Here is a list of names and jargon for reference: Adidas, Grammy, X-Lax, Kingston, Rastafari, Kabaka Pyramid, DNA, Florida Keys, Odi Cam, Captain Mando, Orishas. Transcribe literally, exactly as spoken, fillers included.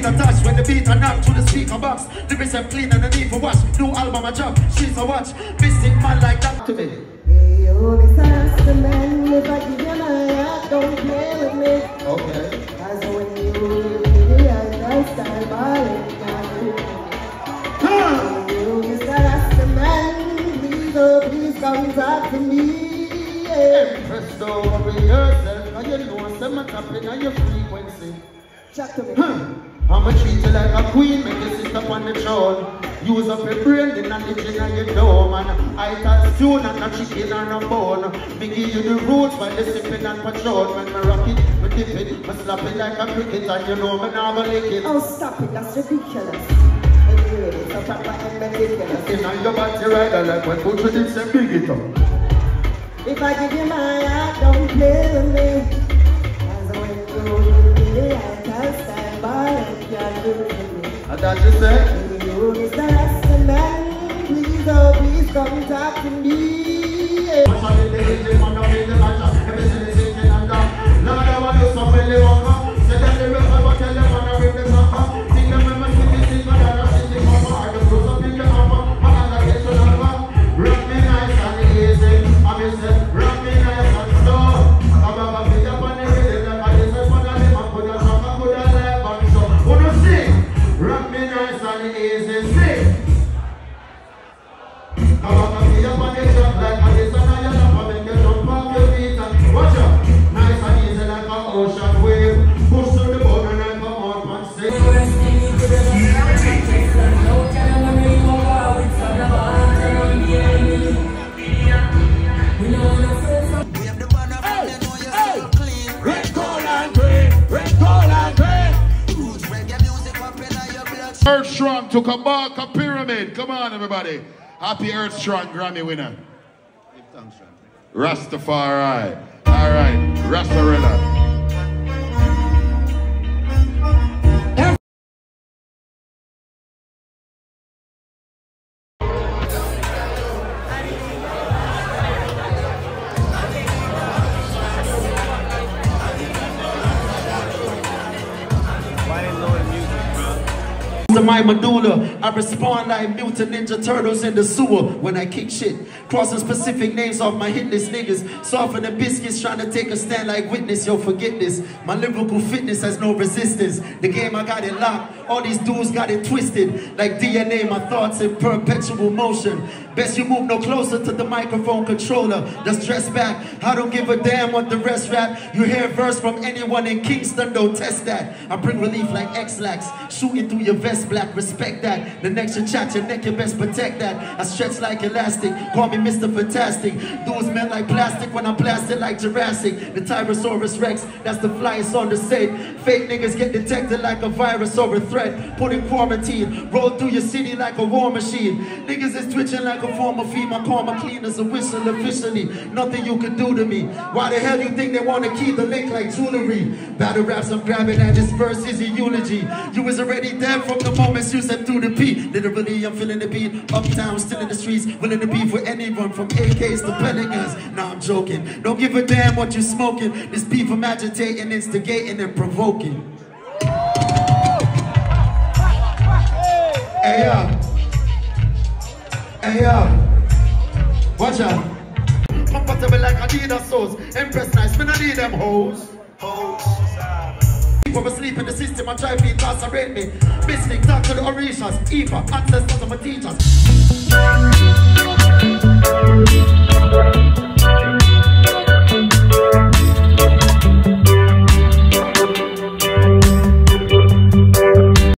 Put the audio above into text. Attached when the beat are knocked to the speaker box, the wrist and clean and the need for watch. New album I drop, she's a watch. Missing man like that to me. Hey, yo, this is the man with a guitar. Don't play with me. Okay. As when you really understand my life. You, this is the man. Please, oh, please come back to me. Press over yourself. Now you know some of tapping on your frequency. Chat to me. I'ma treat you like a queen, make you sit up on the throne. Use up your brain, the knowledge in your dome. And I touch you, not a chicken and a bone. Me give you the roots while you sipping and patrol. When me rock it, me dip it, me slap it like a cricket. And you know me now me lick it. Oh stop it, that's ridiculous. Anyway, it's a proper and ridiculous. In on your body rider like when put your dips and big it up. If I give you my heart, don't play with me. As when you really I can't stand by. And that you say? You is the last man. Please, oh, please come talk to me. I'm trying to get the money, I'm the money. Everything is in the hand. Now I want to stop and live on. Say that the rest of us tell them I'm not with the mama. Think I'm a man, think this is my dad, I'm in the mama. I can close up in the mama. I'm not getting to the mama. Rock me nice and easy. I'm in the rock me nice and slow. I'm a big up on the rhythm. I'm in the mama. I'm going to come and go to the mama. What do you say? Rock me nice and easy, sing. Kabaka be up on the jump like a lizard and you jump and make you jump off your feet and watch out. Nice and easy like an ocean wave. Push through the bone and I come out and sing. Hey, hey, hey. Red, gold and green, red, gold and green. Earth Strong to Kabaka Pyramid. Come on, everybody. Happy Earth Strong Grammy winner. Rastafari. All right. Rastarilla. my medulla. I respond like mutant ninja turtles in the sewer when I kick shit. Crossing specific names off my hit list, niggas. Soften the biscuits, trying to take a stand like witness. Yo, forget this. My lyrical fitness has no resistance. The game, I got it locked. All these dudes got it twisted. Like D N A, my thoughts in perpetual motion. Best you move no closer to the microphone controller. That's dressed back. I don't give a damn what the rest rap. You hear a verse from anyone in Kingston, don't test that. I bring relief like X-Lax. Shooting through your vest, black, respect that. The next you chat, your neck, you best protect that. I stretch like elastic, call me Mister Fantastic. Dudes melt like plastic when I'm blasted like Jurassic. The Tyrannosaurus Rex, that's the flyest on the set. Fake niggas get detected like a virus or a threat. Put in quarantine, roll through your city like a war machine. Niggas is twitching like a former fee. My karma clean as a whistle officially. Nothing you can do to me. Why the hell you think they want to keep the link like jewelry? Battle raps I'm grabbing at, this verse is a eulogy. You was already dead from the moments you stepped through the beat. Literally I'm feeling the beat. Uptown, still in the streets. Willing to be for anyone, from A Ks to Pelicans. Nah, I'm joking. Don't give a damn what you smoking. This beef I'm agitating, instigating and provoking. Hey yo, hey yo, watch out. I'm comfortable like Adidas souls. Empress nice, man, I need them hoes. People asleep in the system, I try to incarcerate me. Mystic, talk to the Orishas, Eva, ancestors of my teachers.